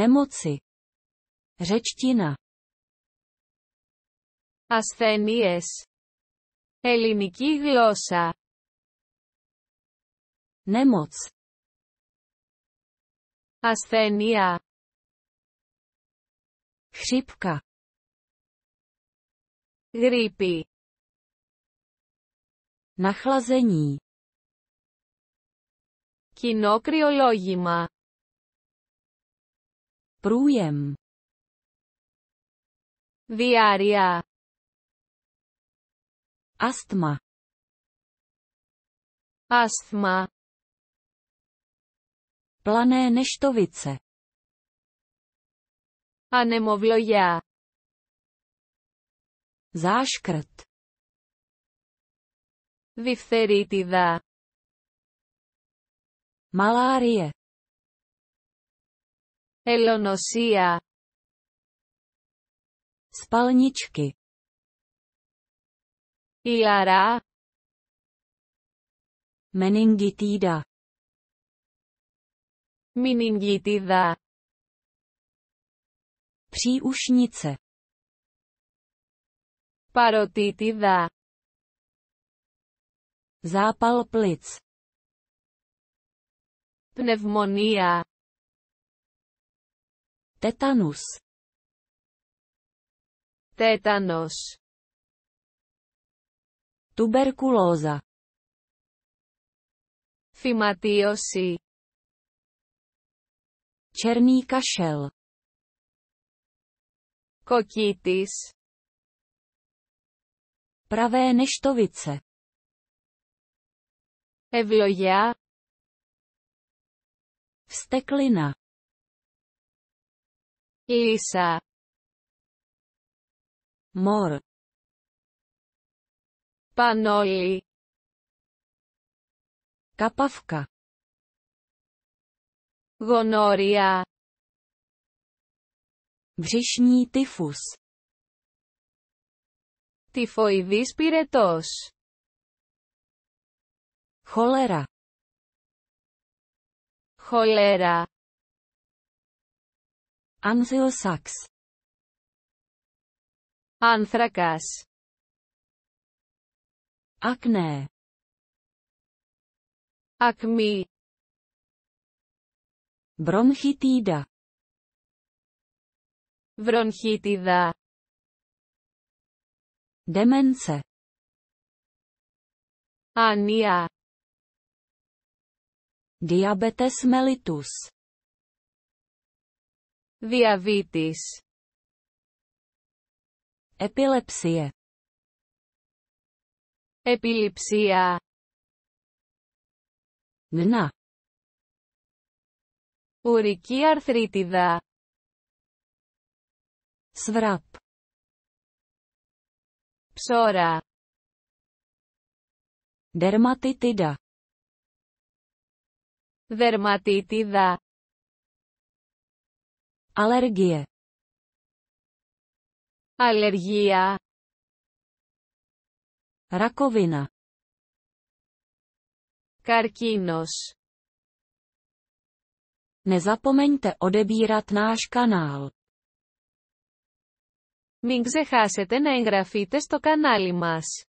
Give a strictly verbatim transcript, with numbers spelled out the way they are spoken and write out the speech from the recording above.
Nemoci. Řečtina. Ασθένειες. Ελληνική γλώσσα. Nemoc. Ασθένεια. Chřipka. Γρίπη. Nachlazení. Κοινό κρυολόγημα. Průjem. Διάρρεια. Άσθμα. Άσθμα. Plané neštovice. Ανεμοβλογιά. Záškrt. Διφθερίτιδα. Malárie. Ελονοσία. Spalničky. Ηλαρά. Meningitída. Meningitida. Příušnice. Parotitida. Zápal plic. Pneumonia. Tetanus. Tétanos. Tuberkulóza. Fymatiosi. Černý kašel. Kokitis. Pravé neštovice. Evloja. Vsteklina. Lísa. Mor. Panoli. Kapavka. Gonoria. Břišní tyfus. Tyfoidis pyretos. Cholera. Cholera. Anthrax. Άνθρακας. Ακνέ. Ακμή. Bronchitída. Βρονχίτιδα. Demence. Άνοια. Diabetes mellitus. Διαβήτης. Epilepsie. Επιληψία. Γνά. Ουρική αρθρίτιδα. Σβράπ. Ψώρα. Dermatitida. Δερματίτιδα. Αλλεργία. Αλλεργία. Rakovina. Καρκίνος. Nezapomeňte odebírat náš kanál. Μην ξεχάσετε να εγγραφείτε στο κανάλι μας.